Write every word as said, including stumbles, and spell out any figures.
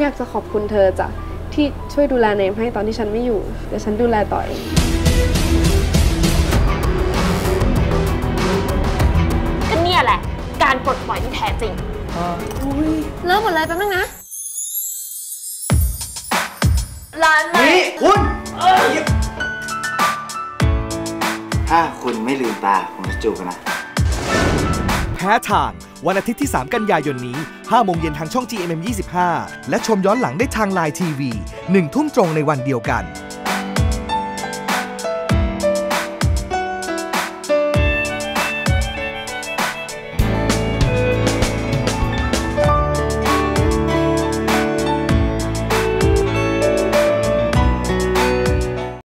อยากจะขอบคุณเธอจ้ะที่ช่วยดูแลเนมให้ตอนที่ฉันไม่อยู่เดี๋ยวฉันดูแลต่อเองก็เนี่ยแหละการปลดปล่อยที่แท้จริงเริ่มหมดเลยแป๊บนึงนะร้านไหนคุณถ้าคุณไม่ลืมตาผมจะจูบกันนะแพ้ทางวันอาทิตย์ที่สามกันยายนนี้ห้าโมงเย็นทางช่อง จี เอ็ม เอ็ม ยี่สิบห้าและชมย้อนหลังได้ทางไลน์ทีวีหนึ่งทุ่มตรงในวันเดียวกัน